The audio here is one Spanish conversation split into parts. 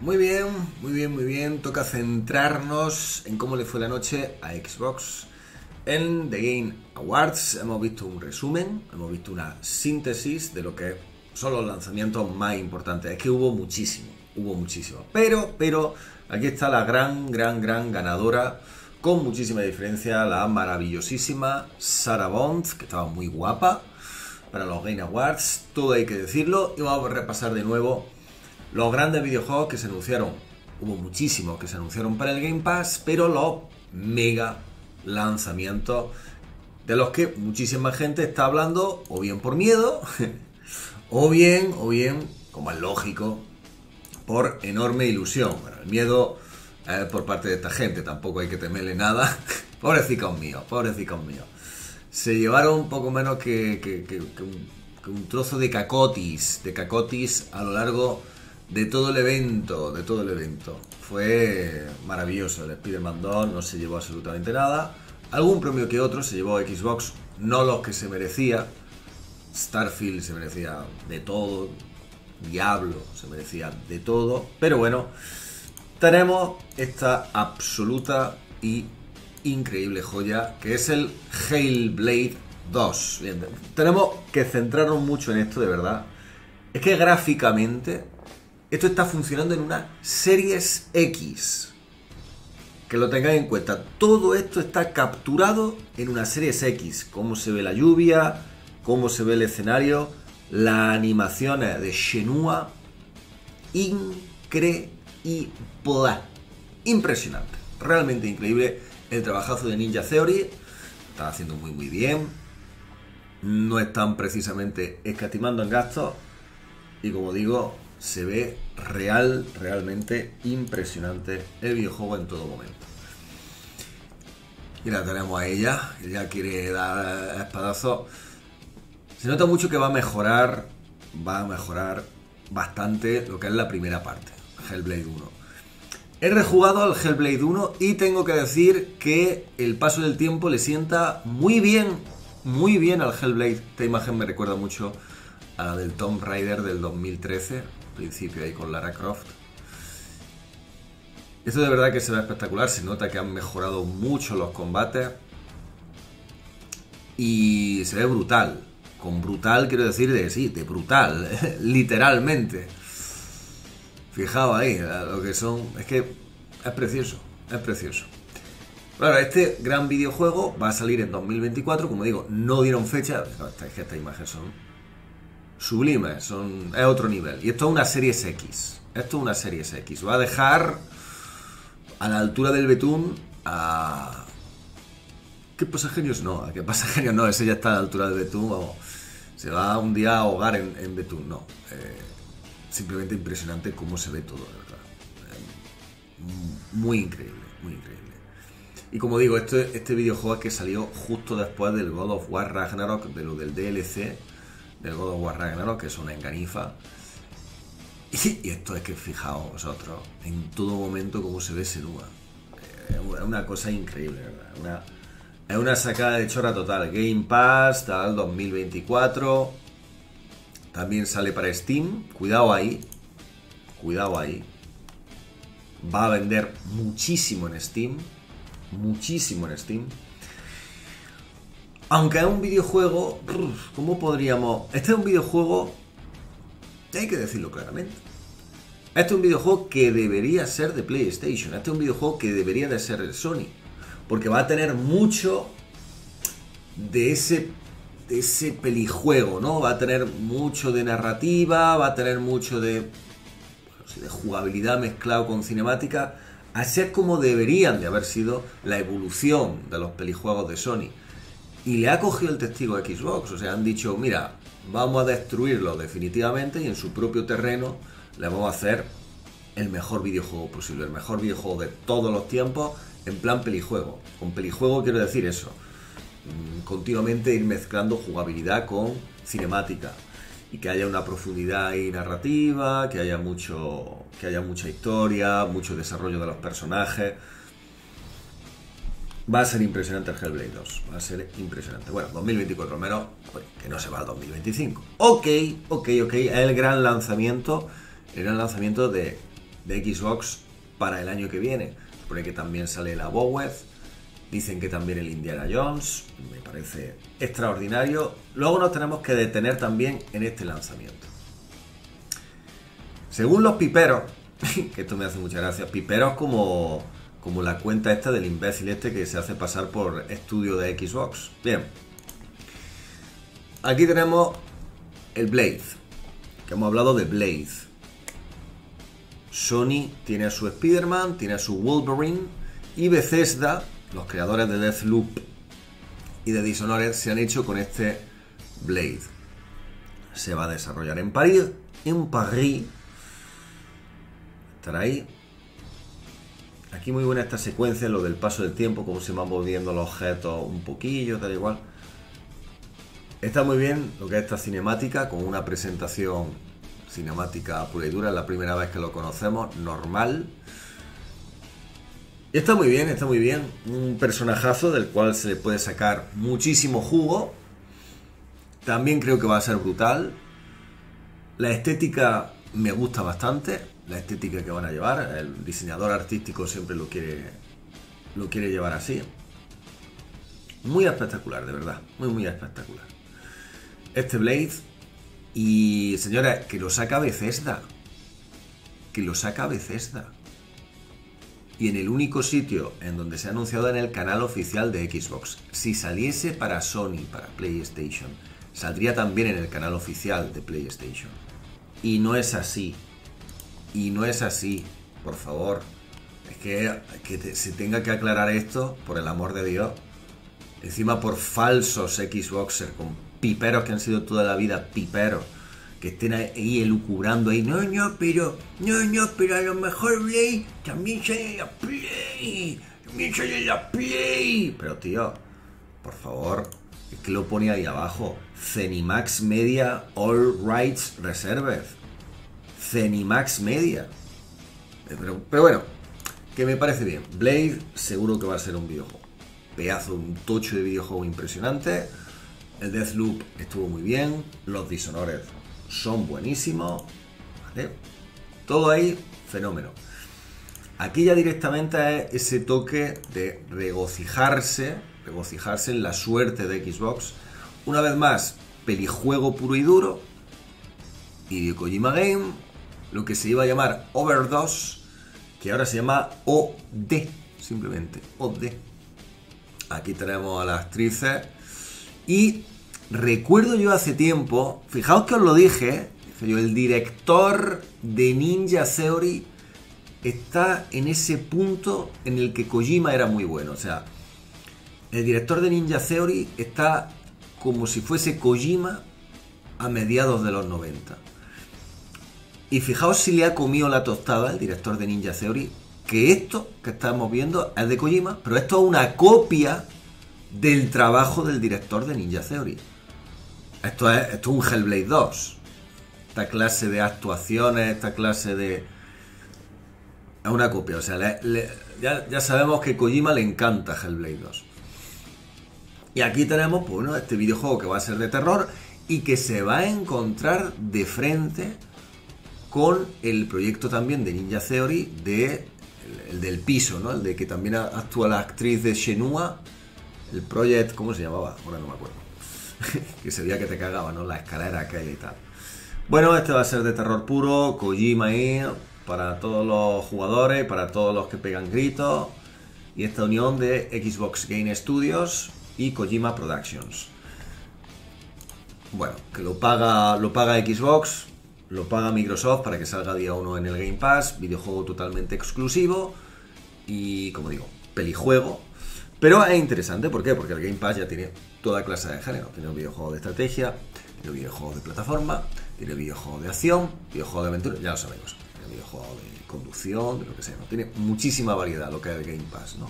Muy bien, muy bien, muy bien. Toca centrarnos en cómo le fue la noche a Xbox en The Game Awards. Hemos visto un resumen, hemos visto una síntesis de lo que son los lanzamientos más importantes. Es que hubo muchísimo. Pero aquí está la gran ganadora, con muchísima diferencia, la maravillosísima Sarah Bond, que estaba muy guapa para los Game Awards, todo hay que decirlo. Y vamos a repasar de nuevo los grandes videojuegos que se anunciaron. Hubo muchísimos que se anunciaron para el Game Pass, pero los mega lanzamientos de los que muchísima gente está hablando, o bien por miedo, o bien, como es lógico, por enorme ilusión. Bueno, el miedo por parte de esta gente, tampoco hay que temerle nada. Pobrecicos míos. Se llevaron un poco menos que un trozo de cacotis a lo largo de todo el evento. Fue maravilloso. El Spider-Man 2 no se llevó absolutamente nada. Algún premio que otro se llevó Xbox, no los que se merecía. Starfield se merecía de todo, Diablo se merecía de todo, pero bueno, tenemos esta absoluta y increíble joya que es el Hellblade 2. Bien, tenemos que centrarnos mucho en esto, de verdad. Es que gráficamente esto está funcionando en una Series X. Que lo tengáis en cuenta. Todo esto está capturado en una Series X. Cómo se ve la lluvia, cómo se ve el escenario, las animaciones de Shenmue. Increíble. Impresionante. Realmente increíble. El trabajazo de Ninja Theory está haciendo muy bien. No están precisamente escatimando en gastos. Y como digo, se ve realmente impresionante el videojuego en todo momento. Y la tenemos a ella. Ella quiere dar espadazos. Se nota mucho que va a mejorar bastante lo que es la primera parte, Hellblade 1. He rejugado al Hellblade 1 y tengo que decir que el paso del tiempo le sienta muy bien al Hellblade. Esta imagen me recuerda mucho a la del Tomb Raider del 2013, al principio ahí con Lara Croft. Esto de verdad que se ve espectacular, se nota que han mejorado mucho los combates y se ve brutal. Con brutal quiero decir de brutal, literalmente. Fijaos ahí lo que son. Es que es precioso, es precioso. Claro, este gran videojuego va a salir en 2024. Como digo, no dieron fecha. Estas imágenes son sublimes, es otro nivel. Y esto es una Series X. Va a dejar a la altura del betún a... ¿Qué pasajeros no? Ese ya está a la altura del betún, vamos. Se va un día a ahogar en betún, no. Simplemente impresionante cómo se ve todo, de verdad. Muy increíble. Y como digo, este videojuego es que salió justo después del God of War Ragnarok, de lo del DLC del God of War Ragnarok, que es una enganifa. Y esto es que fijaos vosotros en todo momento cómo se ve Senua. Es una cosa increíble, ¿verdad? Es una sacada de chorra total. Game Pass, tal, 2024. También sale para Steam. Cuidado ahí. Va a vender muchísimo en Steam. Aunque es un videojuego... ¿Cómo podríamos...? Este es un videojuego... Hay que decirlo claramente. Este es un videojuego que debería ser de PlayStation. Este es un videojuego que debería de ser de Sony. Porque va a tener mucho de ese pelijuego, ¿no? Va a tener mucho de narrativa, va a tener mucho de jugabilidad mezclado con cinemática. Así es como deberían de haber sido la evolución de los pelijuegos de Sony. Y le ha cogido el testigo a Xbox. O sea, han dicho, mira, vamos a destruirlo definitivamente y en su propio terreno le vamos a hacer el mejor videojuego posible. El mejor videojuego de todos los tiempos en plan pelijuego. Con pelijuego quiero decir eso. Continuamente ir mezclando jugabilidad con cinemática y que haya una profundidad y narrativa, que haya mucha historia, mucho desarrollo de los personajes. Va a ser impresionante el Hellblade 2, va a ser impresionante. Bueno, 2024 al menos, pues, que no se va al 2025. Ok, es el gran lanzamiento de de Xbox para el año que viene. Supone que también sale la Bowed, dicen que también el Indiana Jones, me parece extraordinario. Luego nos tenemos que detener también en este lanzamiento. Según los piperos, que esto me hace muchas gracias, piperos como la cuenta esta del imbécil este que se hace pasar por estudio de Xbox. Bien, aquí tenemos el Blade, que hemos hablado de Blade. Sony tiene a su Spider-Man, tiene a su Wolverine, y Bethesda, los creadores de Deathloop y de Dishonored, se han hecho con este Blade. Se va a desarrollar en París, estará ahí. Aquí muy buena esta secuencia, lo del paso del tiempo, como se van moviendo los objetos un poquillo, tal y cual. Está muy bien lo que es esta cinemática, con una presentación cinemática pura y dura, es la primera vez que lo conocemos, normal. Está muy bien, está muy bien. Un personajazo del cual se le puede sacar muchísimo jugo. También creo que va a ser brutal. La estética me gusta bastante, la estética que van a llevar. El diseñador artístico siempre lo quiere llevar así. Muy espectacular, de verdad. Muy, muy espectacular. Este Blade. Y, señora, que lo saca Bethesda. Que lo saca Bethesda. Y en el único sitio en donde se ha anunciado, en el canal oficial de Xbox. Si saliese para Sony, para PlayStation, saldría también en el canal oficial de PlayStation. Y no es así. Y no es así, por favor. Es que se tenga que aclarar esto, por el amor de Dios. Encima por falsos Xboxers, con piperos que han sido toda la vida piperos, que estén ahí elucubrando ahí, no, pero a lo mejor Blade también sale en la Play, pero tío, por favor, es que lo pone ahí abajo, Zenimax Media, All Rights Reserved, Zenimax Media, pero bueno, que me parece bien. Blade seguro que va a ser un videojuego, pedazo, un tocho de videojuego impresionante. El Deathloop estuvo muy bien, los Dishonored son buenísimos, ¿vale? Todo ahí, fenómeno. Aquí ya directamente es ese toque de regocijarse en la suerte de Xbox. Una vez más, pelijuego puro y duro, y de Kojima Game, lo que se iba a llamar Overdose, que ahora se llama OD, simplemente, OD. Aquí tenemos a las actrices, y recuerdo yo hace tiempo, fijaos que os lo dije, el director de Ninja Theory está en ese punto en el que Kojima era muy bueno. O sea, el director de Ninja Theory está como si fuese Kojima a mediados de los 90. Y fijaos si le ha comido la tostada el director de Ninja Theory, que esto que estamos viendo es de Kojima, pero esto es una copia del trabajo del director de Ninja Theory. Esto es un Hellblade 2. Esta clase de actuaciones, esta clase de... es una copia. O sea, ya sabemos que Kojima le encanta Hellblade 2. Y aquí tenemos, pues, bueno, este videojuego que va a ser de terror y que se va a encontrar de frente con el proyecto también de Ninja Theory, el del piso, ¿no? El de que también actúa la actriz de Shenmue, el Project, ¿cómo se llamaba? Ahora no me acuerdo. Que se veía que te cagaba, ¿no? La escalera aquella y tal. Bueno, este va a ser de terror puro, Kojima ahí, para todos los jugadores, para todos los que pegan gritos. Y esta unión de Xbox Game Studios y Kojima Productions. Bueno, que lo paga Xbox, lo paga Microsoft para que salga día 1 en el Game Pass. Videojuego totalmente exclusivo y, como digo, pelijuego. Pero es interesante, ¿por qué? Porque el Game Pass ya tiene toda clase de género. Tiene videojuegos de estrategia, tiene videojuegos de plataforma, tiene videojuegos de acción, videojuegos de aventura, ya lo sabemos. Tiene videojuegos de conducción, de lo que sea, ¿no? Tiene muchísima variedad lo que es el Game Pass, ¿no?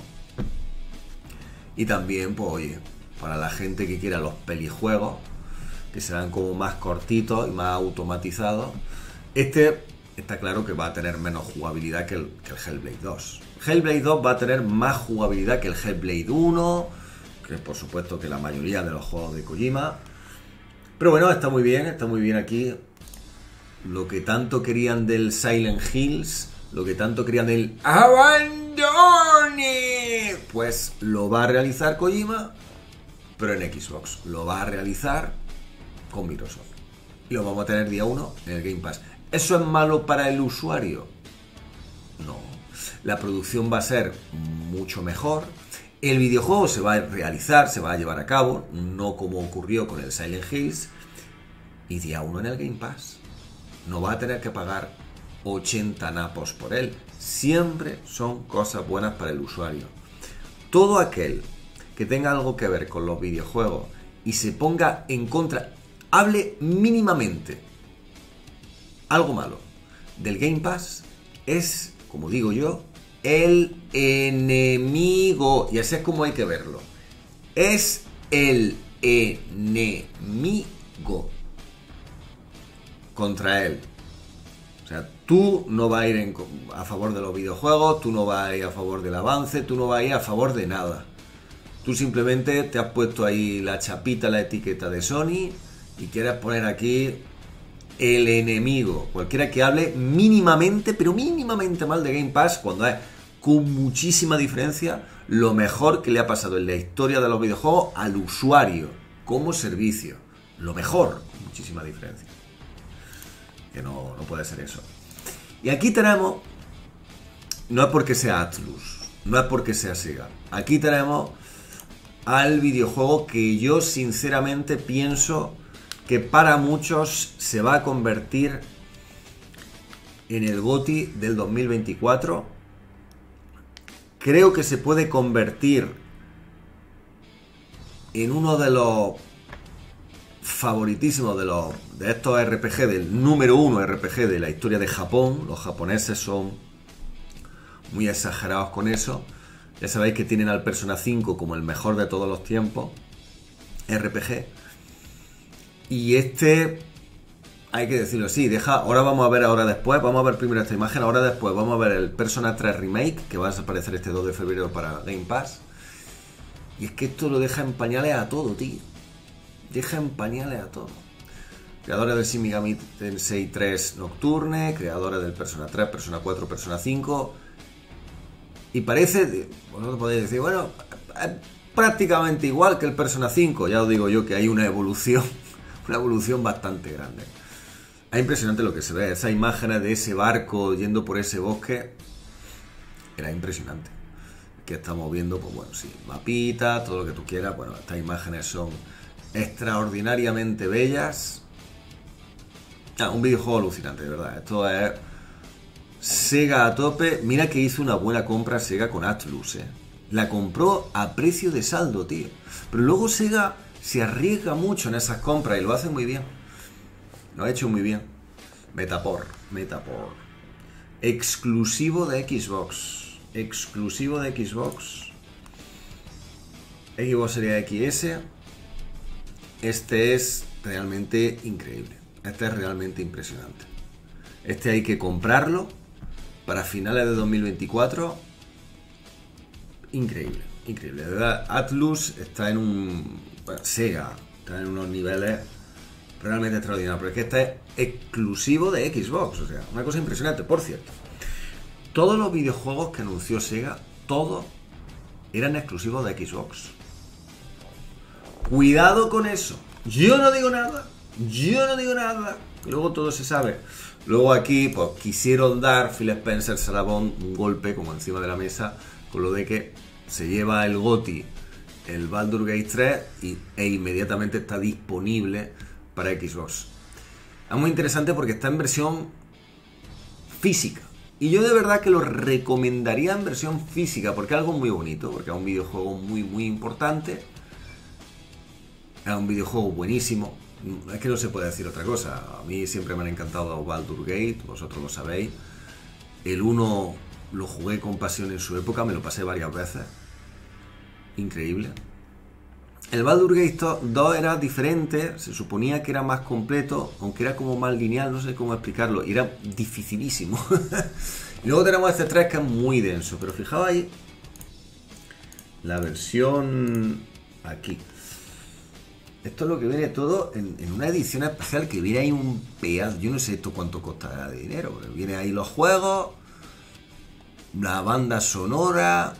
Y también, pues oye, para la gente que quiera los pelijuegos, que serán como más cortitos y más automatizados, este está claro que va a tener menos jugabilidad que el Hellblade 2. Hellblade 2 va a tener más jugabilidad que el Hellblade 1, que por supuesto que la mayoría de los juegos de Kojima. Pero bueno, está muy bien aquí. Lo que tanto querían del Silent Hills, lo que tanto querían el abandone, pues lo va a realizar Kojima, pero en Xbox, lo va a realizar con Microsoft. Y lo vamos a tener día 1 en el Game Pass. ¿Eso es malo para el usuario? No. La producción va a ser mucho mejor. El videojuego se va a realizar, se va a llevar a cabo, no como ocurrió con el Silent Hills. Y día 1 en el Game Pass. No va a tener que pagar 80 napos por él. Siempre son cosas buenas para el usuario. Todo aquel que tenga algo que ver con los videojuegos y se ponga en contra, hable mínimamente algo malo del Game Pass, es, como digo yo, el enemigo. Y así es como hay que verlo. Es el enemigo contra él. O sea, tú no vas a ir a favor de los videojuegos, tú no vas a ir a favor del avance, tú no vas a ir a favor de nada. Tú simplemente te has puesto ahí la chapita, la etiqueta de Sony, y quieres poner aquí el enemigo. Cualquiera que hable mínimamente, pero mínimamente mal de Game Pass, cuando es con muchísima diferencia lo mejor que le ha pasado en la historia de los videojuegos al usuario como servicio. Lo mejor, con muchísima diferencia. Que no puede ser eso. Y aquí tenemos, no es porque sea Atlus, no es porque sea Sega, aquí tenemos al videojuego que yo sinceramente pienso que para muchos se va a convertir en el GOTY del 2024. Creo que se puede convertir en uno de los favoritísimos de estos RPG, del número 1 RPG de la historia de Japón. Los japoneses son muy exagerados con eso. Ya sabéis que tienen al Persona 5 como el mejor de todos los tiempos RPG. Y este, hay que decirlo así, deja, ahora vamos a ver, ahora después, vamos a ver primero esta imagen, ahora después vamos a ver el Persona 3 Remake, que va a aparecer este 2 de febrero para Game Pass. Y es que esto lo deja en pañales a todo, tío. Deja en pañales a todo. Creadores del Shin Megami Tensei 3 Nocturne, creadores del Persona 3, Persona 4, Persona 5. Y parece, vosotros podéis decir, bueno, es prácticamente igual que el Persona 5. Ya os digo yo que hay una evolución. Una evolución bastante grande. Es impresionante lo que se ve. Esas imágenes de ese barco yendo por ese bosque. Era impresionante. Que estamos viendo, pues bueno, sí, mapitas, todo lo que tú quieras. Bueno, estas imágenes son extraordinariamente bellas. Ah, un videojuego alucinante, de verdad. Esto es Sega a tope. Mira que hizo una buena compra Sega con Atlus, ¿eh? La compró a precio de saldo, tío. Pero luego Sega se arriesga mucho en esas compras y lo hace muy bien. Lo ha hecho muy bien. Metaphor. Exclusivo de Xbox. Xbox sería XS. Este es realmente increíble. Este es realmente impresionante. Este hay que comprarlo para finales de 2024. Increíble. Increíble. De verdad, Atlus está en un... Bueno, Sega está en unos niveles realmente extraordinarios, pero es que este es exclusivo de Xbox, o sea, una cosa impresionante. Por cierto, todos los videojuegos que anunció Sega, todos eran exclusivos de Xbox. Cuidado con eso. Yo no digo nada. Luego todo se sabe. Luego aquí, pues, quisieron dar Phil Spencer, Sarah Bond, un golpe como encima de la mesa, con lo de que se lleva el GOTY el Baldur's Gate 3 e inmediatamente está disponible para Xbox. Es muy interesante porque está en versión física. Y yo de verdad que lo recomendaría en versión física porque es algo muy bonito, porque es un videojuego muy, muy importante. Es un videojuego buenísimo. Es que no se puede decir otra cosa. A mí siempre me han encantado los Baldur's Gate, vosotros lo sabéis. El 1 lo jugué con pasión en su época, me lo pasé varias veces. Increíble. El Baldur's Gate 2 era diferente, se suponía que era más completo, aunque era como más lineal, no sé cómo explicarlo, y era dificilísimo. Y luego tenemos este 3 que es muy denso, pero fijaos ahí, la versión aquí. Esto es lo que viene todo en una edición especial que viene ahí un pedazo, yo no sé esto cuánto costará de dinero, pero viene ahí los juegos, la banda sonora,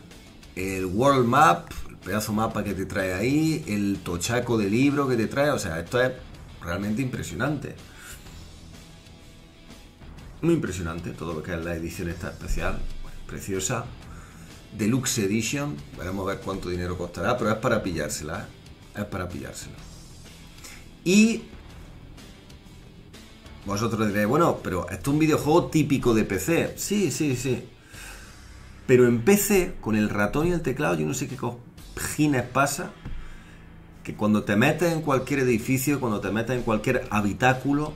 el world map, el pedazo mapa que te trae ahí, el tochaco de libro que te trae, o sea, esto es realmente impresionante. Muy impresionante todo lo que es la edición esta especial, preciosa. Deluxe Edition, veremos a ver cuánto dinero costará, pero es para pillársela, ¿eh? Es para pillársela. Y vosotros diréis, bueno, pero esto es un videojuego típico de PC. Sí, sí, sí. Pero en PC, con el ratón y el teclado, yo no sé qué cojines pasa, que cuando te metes en cualquier edificio, cuando te metes en cualquier habitáculo,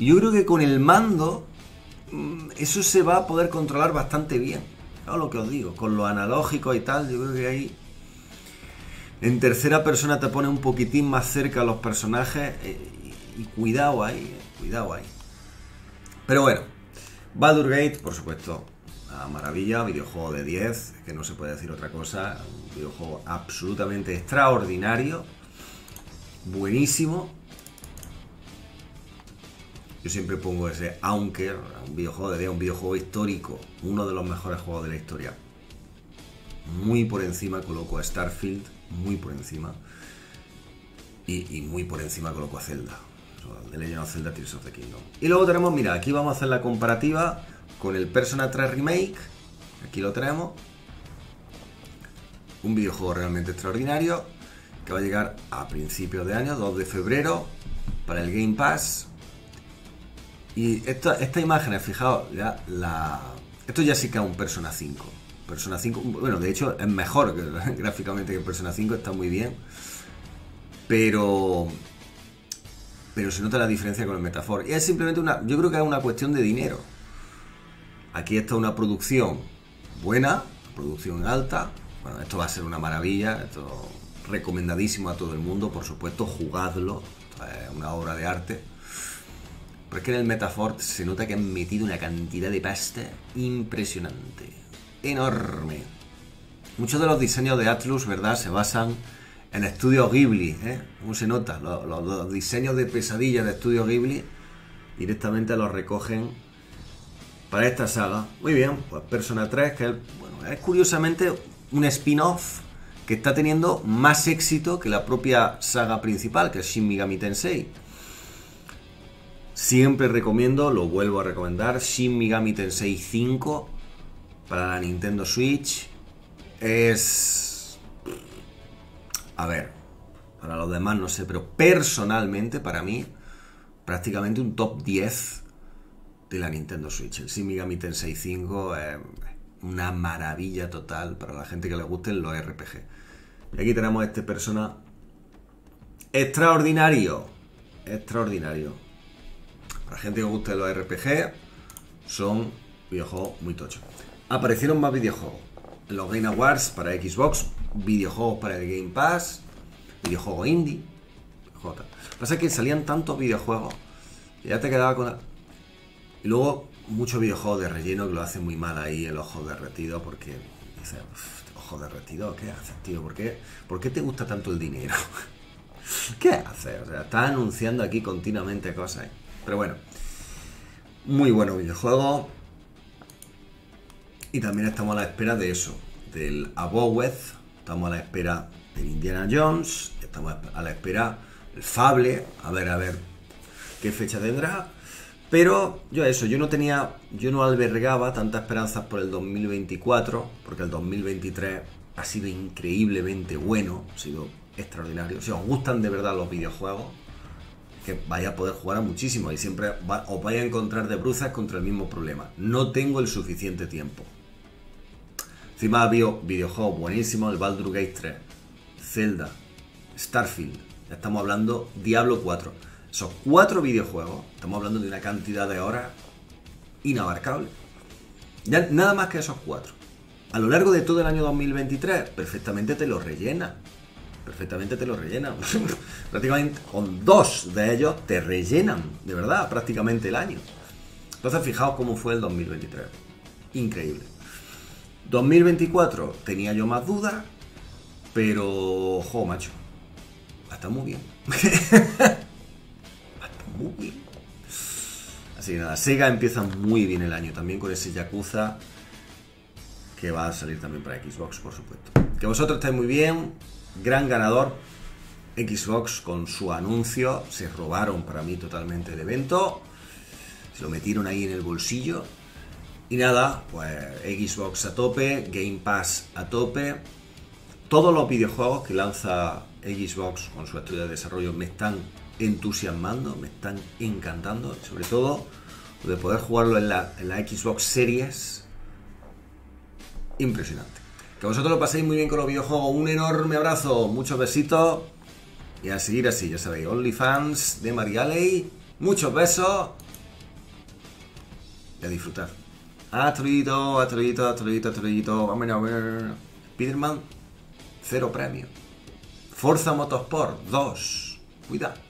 yo creo que con el mando eso se va a poder controlar bastante bien. Claro, lo que os digo, con lo analógico y tal, yo creo que ahí en tercera persona te pone un poquitín más cerca a los personajes y cuidado ahí, cuidado ahí. Pero bueno, Baldur's Gate, por supuesto, una maravilla, videojuego de 10, que no se puede decir otra cosa, un videojuego absolutamente extraordinario, buenísimo. Yo siempre pongo ese, aunque un videojuego de 10, un videojuego histórico, uno de los mejores juegos de la historia. Muy por encima coloco a Starfield, muy por encima, y muy por encima coloco a Zelda. The Legend of Zelda Tears of the Kingdom. Y luego tenemos, mira, aquí vamos a hacer la comparativa con el Persona 3 Remake. Aquí lo tenemos. Un videojuego realmente extraordinario que va a llegar a principios de año, 2 de febrero, para el Game Pass. Y estas imágenes, fijaos, ya esto ya sí que es un Persona 5. Persona 5, bueno, de hecho es mejor que, gráficamente, que Persona 5, está muy bien. Pero se nota la diferencia con el Metaphor. Y es simplemente una, yo creo que es una cuestión de dinero. Aquí está una producción buena, producción alta. Bueno, esto va a ser una maravilla, esto recomendadísimo a todo el mundo, por supuesto, jugadlo. Esto es una obra de arte. Pero es que en el Metaphor se nota que han metido una cantidad de pasta impresionante, enorme. Muchos de los diseños de Atlus, ¿verdad?, se basan en Estudios Ghibli, ¿eh? ¿Cómo se nota? Los diseños de pesadilla de Estudios Ghibli directamente los recogen para esta saga. Muy bien, pues Persona 3, que es, bueno, es curiosamente un spin-off que está teniendo más éxito que la propia saga principal, que es Shin Megami Tensei. Siempre recomiendo, lo vuelvo a recomendar, Shin Megami Tensei 5 para la Nintendo Switch. Es... a ver, para los demás no sé, pero personalmente, para mí, prácticamente un top 10 de la Nintendo Switch. El Shin Megami Tensei 5 es una maravilla total para la gente que le gusten los RPG. Y aquí tenemos este Persona extraordinario, extraordinario. La gente que gusta de los RPG, son videojuegos muy tochos. Aparecieron más videojuegos. Los Game Awards para Xbox, videojuegos para el Game Pass, videojuegos indie. Lo que pasa es que salían tantos videojuegos que ya te quedaba con la... Y luego muchos videojuegos de relleno que lo hacen muy mal ahí, el ojo derretido, porque dices, ojo derretido, ¿qué haces, tío? ¿Por qué te gusta tanto el dinero? ¿Qué haces? O sea, estás anunciando aquí continuamente cosas. Pero bueno, muy bueno videojuego. Y también estamos a la espera de eso, del Abowed, estamos a la espera del Indiana Jones, estamos a la espera del Fable, a ver qué fecha tendrá. Pero yo no albergaba tantas esperanzas por el 2024, porque el 2023 ha sido increíblemente bueno, ha sido extraordinario. Si os gustan de verdad los videojuegos, que vais a poder jugar a muchísimo y siempre os vais a encontrar de bruces contra el mismo problema: no tengo el suficiente tiempo. Encima había videojuegos buenísimos, el Baldur's Gate 3, Zelda, Starfield, ya estamos hablando, Diablo 4, esos 4 videojuegos, estamos hablando de una cantidad de horas inabarcable, ya nada más que esos 4, a lo largo de todo el año 2023, perfectamente te lo rellena. Prácticamente con 2 de ellos te rellenan, de verdad, prácticamente el año. Entonces, fijaos cómo fue el 2023. Increíble. 2024 tenía yo más dudas, pero, jo, macho, está muy bien. Está muy bien. Así que nada, Sega empieza muy bien el año también con ese Yakuza, que va a salir también para Xbox, por supuesto. Que vosotros estáis muy bien. Gran ganador Xbox con su anuncio. Se robaron para mí totalmente el evento, se lo metieron ahí en el bolsillo. Y nada, pues Xbox a tope, Game Pass a tope. Todos los videojuegos que lanza Xbox con su estudio de desarrollo me están entusiasmando, me están encantando. Sobre todo de poder jugarlo en la Xbox Series. Impresionante. Que vosotros lo paséis muy bien con los videojuegos. Un enorme abrazo, muchos besitos. Y a seguir así, ya sabéis, OnlyFans de Marialey. Muchos besos. Y a disfrutar. Astrolito, astrolito, astrolito, astrolito. Vamos a ver. Spider-Man, 0 premio. Forza Motorsport, 2. Cuidado.